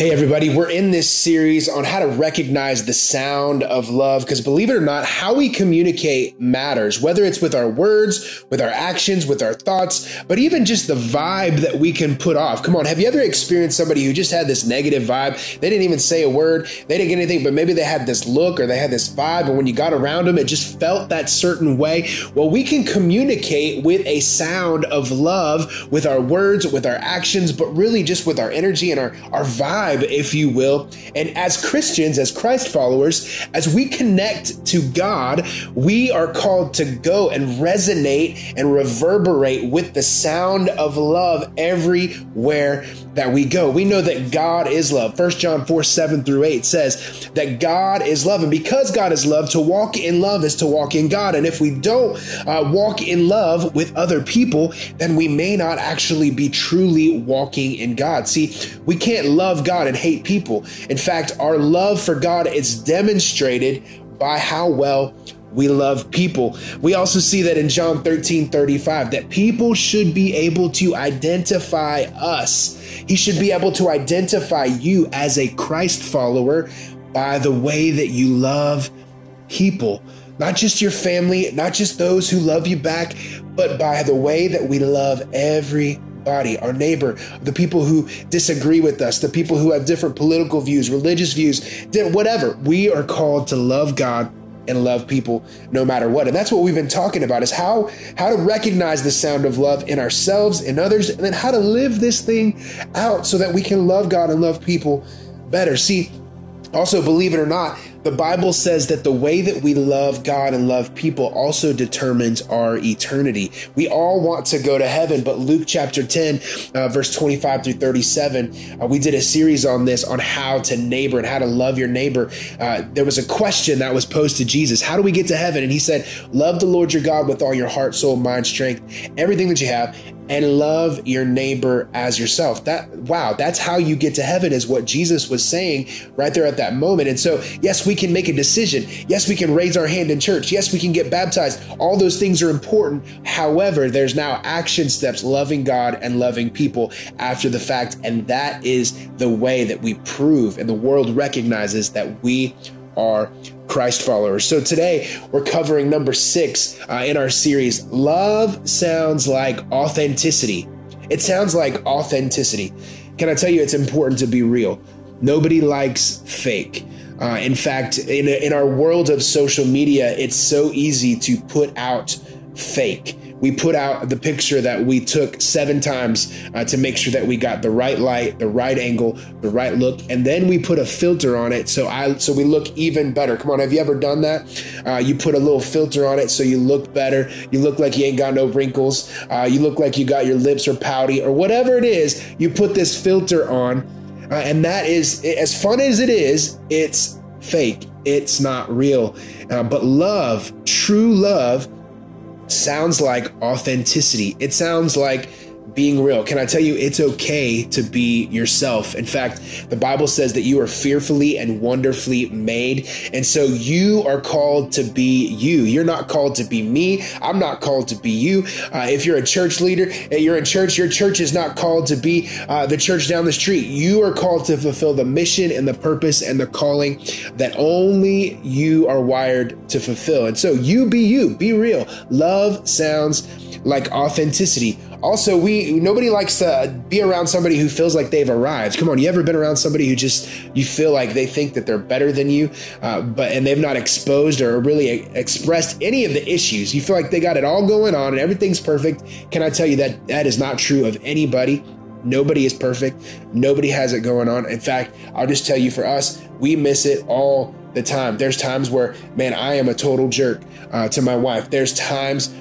Hey everybody, we're in this series on how to recognize the sound of love, because believe it or not, how we communicate matters, whether it's with our words, with our actions, with our thoughts, but even just the vibe that we can put off. Come on, have you ever experienced somebody who just had this negative vibe? They didn't even say a word, they didn't get anything, but maybe they had this look or they had this vibe, and when you got around them, it just felt that certain way. Well, we can communicate with a sound of love, with our words, with our actions, but really just with our energy and our vibe, if you will. And as Christians, as Christ followers, as we connect to God, we are called to go and resonate and reverberate with the sound of love everywhere that we go. We know that God is love. 1 John 4:7-8 says that God is love. And because God is love, to walk in love is to walk in God. And if we don't walk in love with other people, then we may not actually be truly walking in God. See, we can't love God and hate people. In fact, our love for God is demonstrated by how well we love people. We also see that in John 13:35, that people should be able to identify us. He should be able to identify you as a Christ follower by the way that you love people. Not just your family, not just those who love you back, but by the way that we love everybody. Our neighbor, the people who disagree with us, the people who have different political views, religious views, whatever. We are called to love God and love people no matter what. And that's what we've been talking about, is how to recognize the sound of love in ourselves, in others, and then how to live this thing out so that we can love God and love people better. See, also, believe it or not, the Bible says that the way that we love God and love people also determines our eternity. We all want to go to heaven, but Luke chapter 10, verse 25-37, we did a series on this, on how to neighbor and how to love your neighbor. There was a question that was posed to Jesus. How do we get to heaven? And he said, love the Lord your God with all your heart, soul, mind, strength, everything that you have, and love your neighbor as yourself. That's how you get to heaven, is what Jesus was saying right there at that moment. And so, yes, we can make a decision. Yes, we can raise our hand in church. Yes, we can get baptized. All those things are important. However, there's now action steps, loving God and loving people after the fact. And that is the way that we prove and the world recognizes that we are Christ followers. So today we're covering number 6 in our series. Love sounds like authenticity. It sounds like authenticity. Can I tell you, it's important to be real. Nobody likes fake. In fact, in our world of social media, it's so easy to put out fake. We put out the picture that we took 7 times to make sure that we got the right light, the right angle, the right look, and then we put a filter on it so we look even better. Come on, have you ever done that? You put a little filter on it so you look better. You look like you ain't got no wrinkles. You look like you got your lips are pouty or whatever it is. You put this filter on, and that is, as fun as it is, it's fake. It's not real. But love, true love, sounds like authenticity. It sounds like being real. Can I tell you, it's okay to be yourself. In fact, the Bible says that you are fearfully and wonderfully made. And so you are called to be you. You're not called to be me. I'm not called to be you. If you're a church leader, you're in church, your church is not called to be the church down the street. You are called to fulfill the mission and the purpose and the calling that only you are wired to fulfill. And so you, be real. Love sounds like authenticity. Also, nobody likes to be around somebody who feels like they've arrived. Come on, you ever been around somebody who just, you feel like they think that they're better than you, and they've not exposed or really expressed any of the issues. You feel like they got it all going on and everything's perfect. Can I tell you that that is not true of anybody? Nobody is perfect. Nobody has it going on. In fact, I'll just tell you, for us, we miss it all the time. There's times where, man, I am a total jerk to my wife. There's times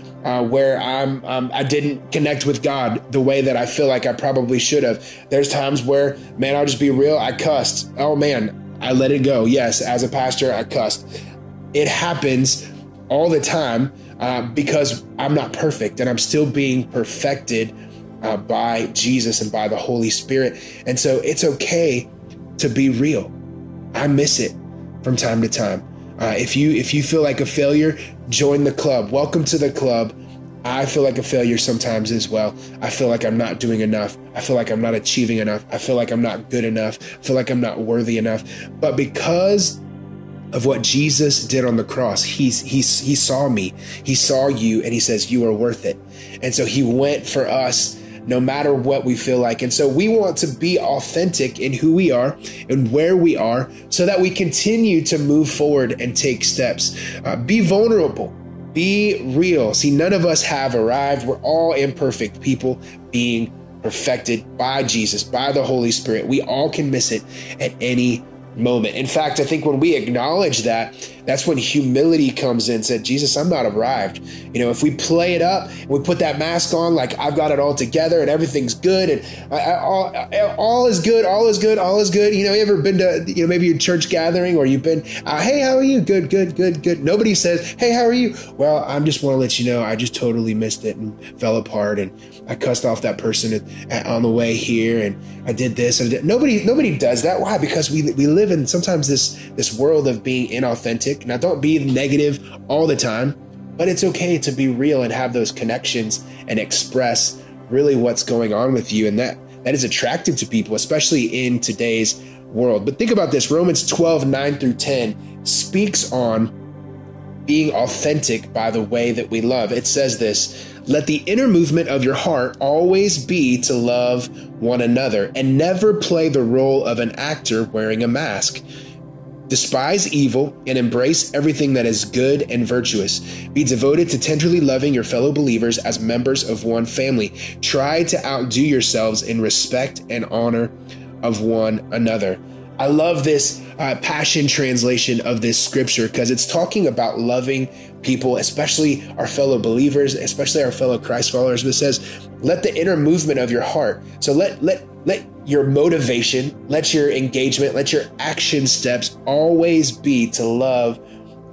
where I didn't connect with God the way that I feel like I probably should have. There's times where, man, I'll just be real. I cussed. Oh man, I let it go. Yes, as a pastor, I cussed. It happens all the time because I'm not perfect, and I'm still being perfected by Jesus and by the Holy Spirit. And so it's okay to be real. I miss it from time to time. If you feel like a failure, join the club. Welcome to the club I feel like a failure sometimes as well. I feel like I'm not doing enough. I feel like I'm not achieving enough. I feel like I'm not good enough. I feel like I'm not worthy enough. But because of what Jesus did on the cross, he saw me, he saw you, and he says, you are worth it. And so he went for us no matter what we feel like. And so we want to be authentic in who we are and where we are so that we continue to move forward and take steps. Be vulnerable. Be real. See, none of us have arrived. We're all imperfect people being perfected by Jesus, by the Holy Spirit. We all can miss it at any moment. In fact, I think when we acknowledge that, that's when humility comes in and said, Jesus, I'm not arrived. You know, if we play it up and we put that mask on, like I've got it all together and everything's good and all is good. You know, you ever been to, you know, maybe a church gathering or you've been, hey, how are you? Good. Nobody says, hey, how are you? Well, I just want to let you know, I just totally missed it and fell apart. And I cussed off that person on the way here. And I did this. And nobody does that. Why? Because we live in sometimes this world of being inauthentic. Now, don't be negative all the time, but it's okay to be real and have those connections and express really what's going on with you. And that is attractive to people, especially in today's world. But think about this. Romans 12:9-10 speaks on being authentic by the way that we love. It says this, let the inner movement of your heart always be to love one another and never play the role of an actor wearing a mask. Despise evil and embrace everything that is good and virtuous. Be devoted to tenderly loving your fellow believers as members of one family. Try to outdo yourselves in respect and honor of one another. I love this Passion translation of this scripture because it's talking about loving people, especially our fellow believers, especially our fellow Christ followers. But it says, let the inner movement of your heart. So let your motivation, let your engagement, let your action steps always be to love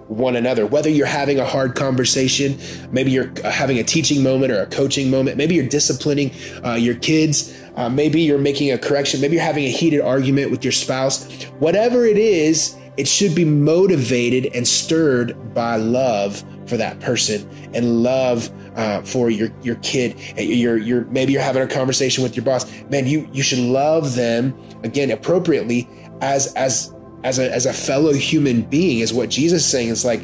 one another. Whether you're having a hard conversation, maybe you're having a teaching moment or a coaching moment, maybe you're disciplining your kids, maybe you're making a correction, maybe you're having a heated argument with your spouse. Whatever it is, it should be motivated and stirred by love for that person and love for your kid. Maybe you're having a conversation with your boss. Man, you should love them, again, appropriately as a fellow human being is what Jesus is saying. It's like,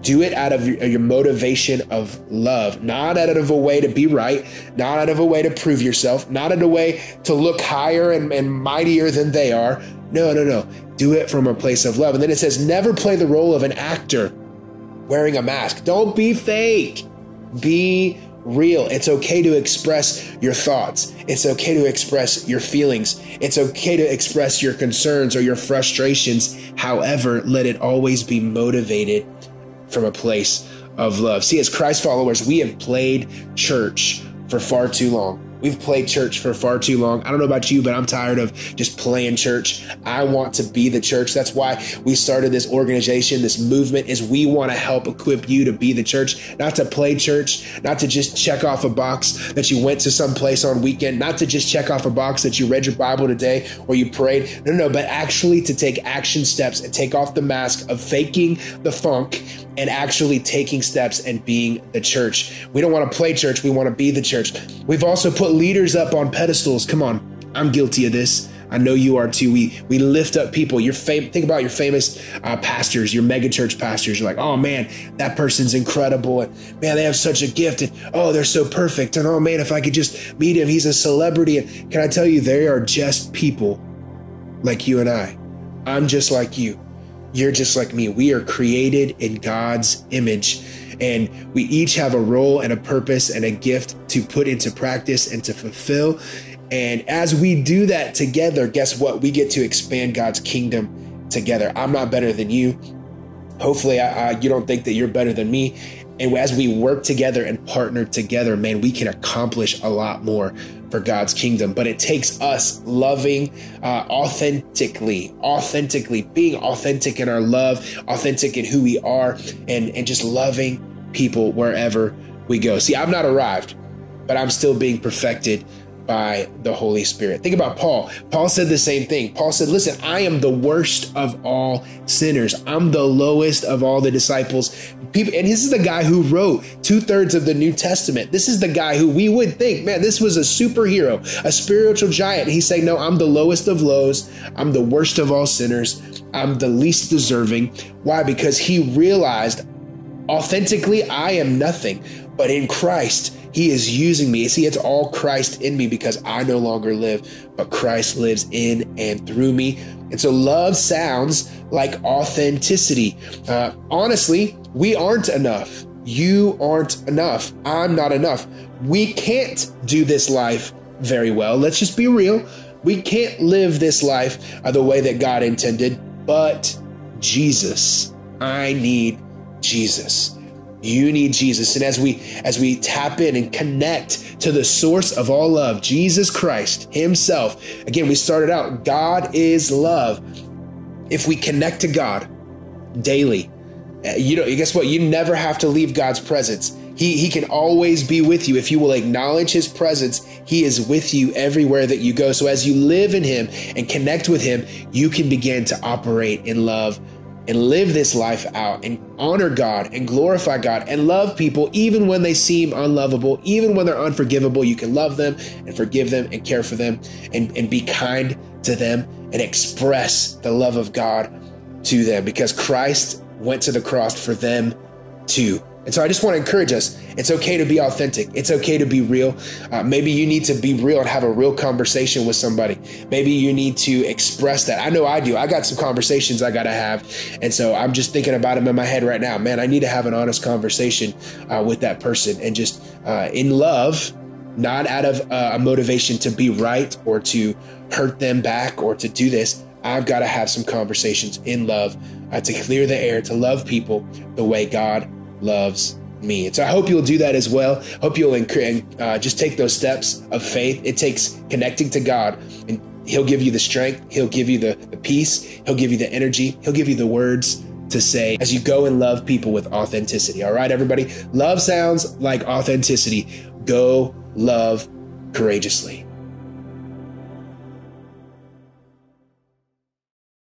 do it out of your motivation of love, not out of a way to be right, not out of a way to prove yourself, not out of a way to look higher and mightier than they are. No. Do it from a place of love. And then it says, never play the role of an actor wearing a mask. Don't be fake. Be real. It's okay to express your thoughts. It's okay to express your feelings. It's okay to express your concerns or your frustrations. However, let it always be motivated from a place of love. See, as Christ followers, we have played church for far too long. We've played church for far too long. I don't know about you, but I'm tired of just playing church. I want to be the church. That's why we started this organization, this movement, is we want to help equip you to be the church, not to play church, not to just check off a box that you went to some place on weekend, not to just check off a box that you read your Bible today or you prayed. No, but actually to take action steps and take off the mask of faking the funk and actually taking steps and being the church. We don't want to play church. We want to be the church. We've also put leaders up on pedestals. Come on. I'm guilty of this. I know you are too. We lift up people. Think about your famous pastors, your megachurch pastors. You're like, oh man, that person's incredible. And man, they have such a gift. And oh, they're so perfect. And oh man, if I could just meet him, he's a celebrity. And can I tell you, they are just people like you and I. I'm just like you. You're just like me. We are created in God's image. And we each have a role and a purpose and a gift to put into practice and to fulfill. And as we do that together, guess what? We get to expand God's kingdom together. I'm not better than you. Hopefully, you don't think that you're better than me. And as we work together and partner together, man, we can accomplish a lot more for God's kingdom. But it takes us loving authentically, being authentic in our love, authentic in who we are, and just loving people wherever we go. See, I've not arrived, but I'm still being perfected by the Holy Spirit. Think about Paul. Paul said the same thing. Paul said, listen, I am the worst of all sinners. I'm the lowest of all the disciples. People, and this is the guy who wrote 2/3 of the New Testament. This is the guy who we would think, man, this was a superhero, a spiritual giant. He's saying, no, I'm the lowest of lows. I'm the worst of all sinners. I'm the least deserving. Why? Because he realized authentically, I am nothing, but in Christ, he is using me. See, it's all Christ in me because I no longer live, but Christ lives in and through me. And so love sounds like authenticity. Honestly, we aren't enough. You aren't enough. I'm not enough. We can't do this life very well. Let's just be real. We can't live this life the way that God intended, but Jesus. I need Jesus. You need Jesus. And as we tap in and connect to the source of all love, Jesus Christ himself, again, we started out, God is love. If we connect to God daily, guess what? You never have to leave God's presence. He can always be with you. If you will acknowledge his presence, he is with you everywhere that you go. So as you live in him and connect with him, you can begin to operate in love and live this life out and honor God and glorify God and love people even when they seem unlovable, even when they're unforgivable. You can love them and forgive them and care for them and be kind to them and express the love of God to them because Christ went to the cross for them too. And so I just want to encourage us. It's okay to be authentic. It's okay to be real. Maybe you need to be real and have a real conversation with somebody. Maybe you need to express that. I know I do. I got some conversations I got to have. And so I'm just thinking about them in my head right now. Man, I need to have an honest conversation with that person and just in love, not out of a motivation to be right or to hurt them back or to do this. I've got to have some conversations in love to clear the air, to love people the way God loves me. And so I hope you'll do that as well. Hope you'll just take those steps of faith. It takes connecting to God, and he'll give you the strength. He'll give you the peace. He'll give you the energy. He'll give you the words to say as you go and love people with authenticity. All right, everybody. Love sounds like authenticity. Go love courageously.